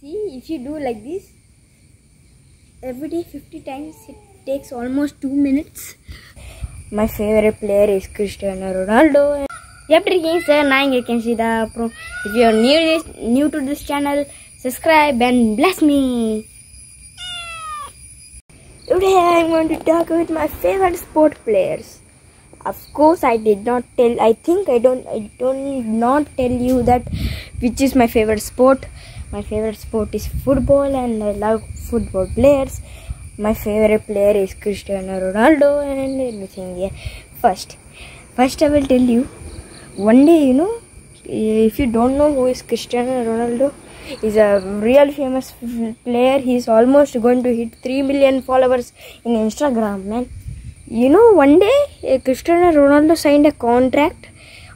See, if you do like this every day 50 times, it takes almost 2 minutes. My favorite player is Cristiano Ronaldo. After this, sir, I can see the pro. If you are new to this channel, subscribe and bless me. Today I am going to talk about my favorite sport players. Of course, I did not tell. I don't you that which is my favorite sport. My favorite sport is football, and I love football players. My favorite player is Cristiano Ronaldo, and everything. Yeah. First I will tell you. One day, you know, if you don't know who is Cristiano Ronaldo, he's a real famous player. He's almost going to hit 3 million followers in Instagram, man. You know, one day Cristiano Ronaldo signed a contract,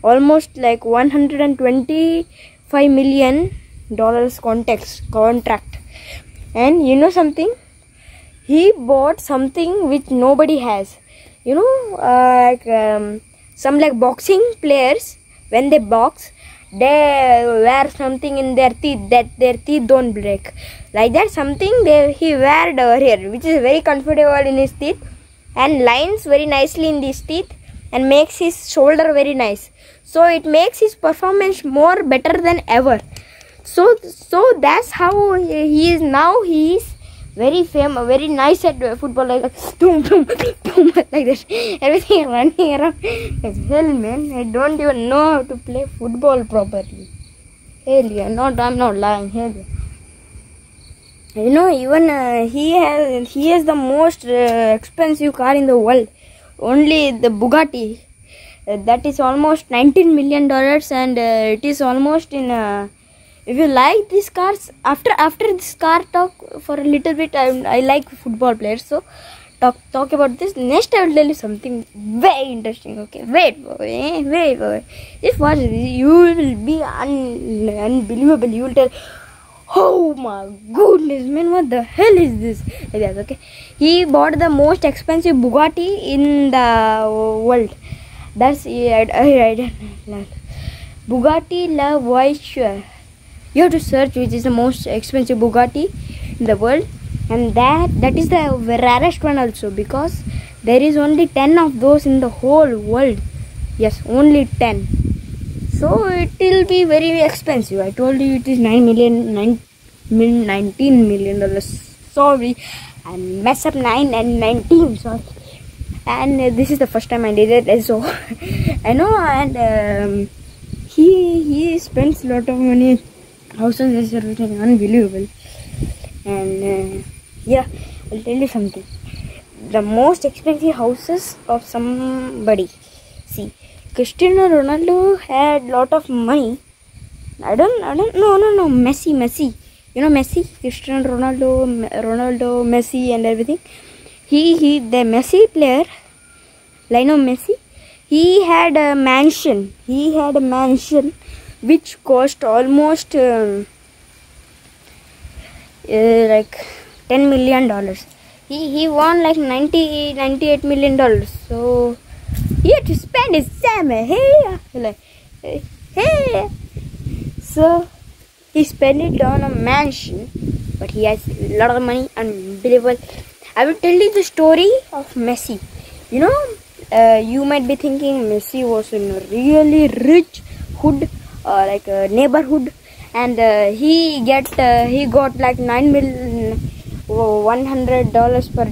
almost like $125 million contract. And you know something? He bought something which nobody has. You know, some like boxing players, when they box, they wear something in their teeth that their teeth don't break. Like that something he wear over here, which is very comfortable in his teeth and lines very nicely in his teeth and makes his shoulder very nice. So it makes his performance more better than ever. So that's how he is now. He is very famous, very nice at football, like that. Boom, boom, boom, like that. Everything running around. It's hell, man. I don't even know how to play football properly. Hell yeah, I'm not lying. Hell yeah. You know, even he has the most expensive car in the world. Only the Bugatti. That is almost $19 million, and it is almost in. If you like these cars, after this car talk for a little bit, I like football players, so talk about this. Next I will tell you something very interesting. Okay, wait boy. If watch this, you will be unbelievable. You will tell, oh my goodness, man, what the hell is this? Okay, he bought the most expensive Bugatti in the world. That's Bugatti La Voiture. You have to search which is the most expensive Bugatti in the world, and that is the rarest one also, because there is only 10 of those in the whole world. Yes, only 10. So it will be very expensive. I told you it is $19 million. Sorry, I messed up 9 and 19. Sorry. And this is the first time I did it, so I know. And he spends a lot of money. Houses is everything unbelievable. And yeah, I'll tell you something. The most expensive houses of somebody. See, Cristiano Ronaldo had lot of money. No, Messi. You know Messi, Cristiano Ronaldo, Messi and everything. The Messi player, Lionel Messi, he had a mansion. Which cost almost like $10 million. He won like $98 million. So he had to spend his time. Hey. So he spent it on a mansion, but he has a lot of money. Unbelievable. I will tell you the story of Messi. You know, you might be thinking Messi was in a really rich hood. Like a neighborhood, and he got like $9,100 per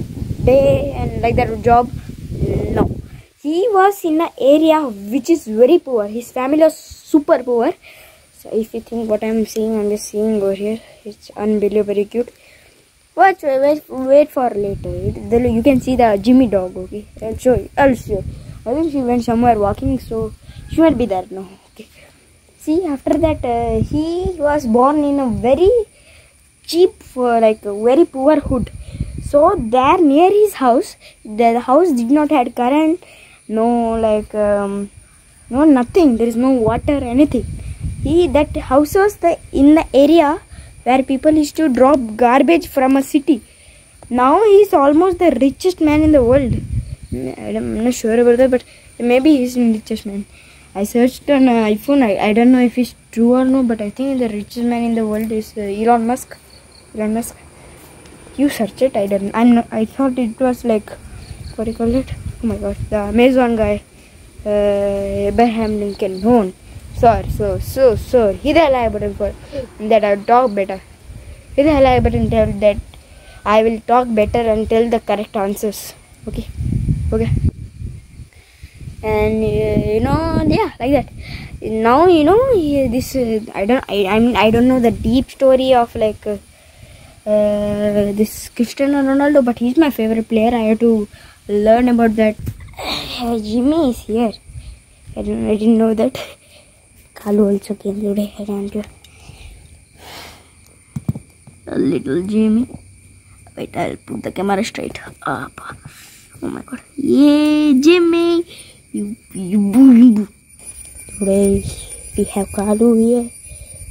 day and like that job. No, he was in an area which is very poor. His family was super poor. So if you think what I'm just seeing over here, it's unbelievably cute. Wait for later. You can see the Jimmy dog. Okay, I'll show you. I think she went somewhere walking, so she might be there now. Okay. See, after that, he was born in a very cheap, very poor hood. So there near his house, the house did not had current, no nothing. There is no water, anything. That house was in the area where people used to drop garbage from a city. Now he is almost the richest man in the world. I'm not sure about that, but maybe he is the richest man. I searched on iPhone. I don't know if it's true or no, but I think the richest man in the world is Elon Musk. Elon Musk. You search it. I don't. I'm not. I thought it was like, what do you call it? Oh my God, the Amazon guy, Abraham Lincoln. No, sorry, sorry. He the lie button for that I talk better. He the lie button tell that I will talk better and tell the correct answers. Okay, okay. And yeah, like that. Now this. I don't know the deep story of like this Cristiano Ronaldo, but he's my favorite player. I have to learn about that. Jimmy is here. I didn't know that. Kalu also came today. I don't know. A little Jimmy. Wait, I'll put the camera straight up. Oh my God! Yay, Jimmy! You boo. Today we have Kalu here.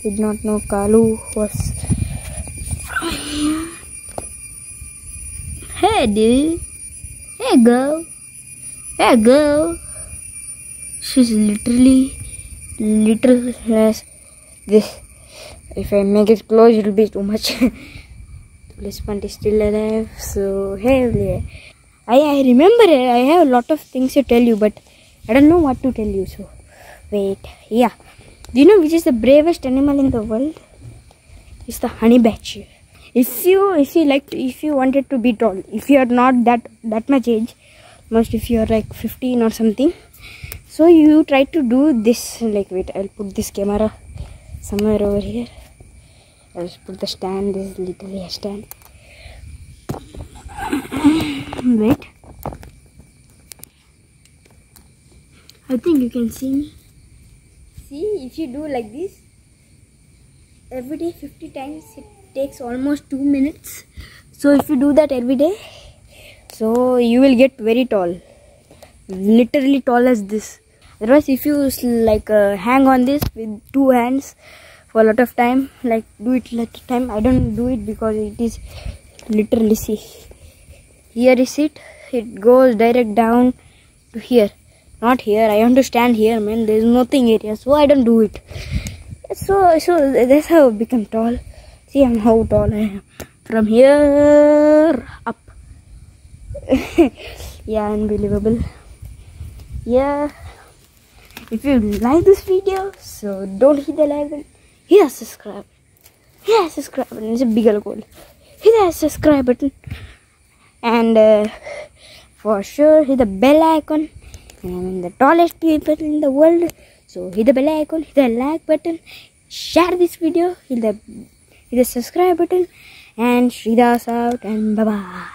Did not know Kalu was from here. Hey dude, hey girl. She's literally has this. If I make it close, it'll be too much. This one is still alive, so hey. I remember I have a lot of things to tell you, but I don't know what to tell you, so wait. Yeah, do you know which is the bravest animal in the world? It's the honey badger. If you wanted to be tall, if you are not that much age, most if you are like 15 or something, so you try to do this. Like, wait, I'll put this camera somewhere over here. I'll just put the stand. This is literally a stand. Wait, I think you can see me. See, if you do like this every day 50 times, it takes almost 2 minutes. So if you do that every day, so you will get very tall, literally tall as this. Otherwise, if you like hang on this with 2 hands for a lot of time, like do it a lot of time. I don't do it because it is literally, see, here is it goes direct down to here, not here. I want to stand here, man. There is nothing area, so I don't do it. So that's how I become tall. See, I'm how tall I am from here up. Yeah, unbelievable. Yeah, if you like this video, so don't hit the like button, hit the subscribe. Yeah, subscribe button is a bigger goal. Hit the subscribe button, and for sure hit the bell icon. And I'm the tallest people in the world, so hit the bell icon, hit the like button, share this video, hit the subscribe button, and Shrida's out, and bye bye.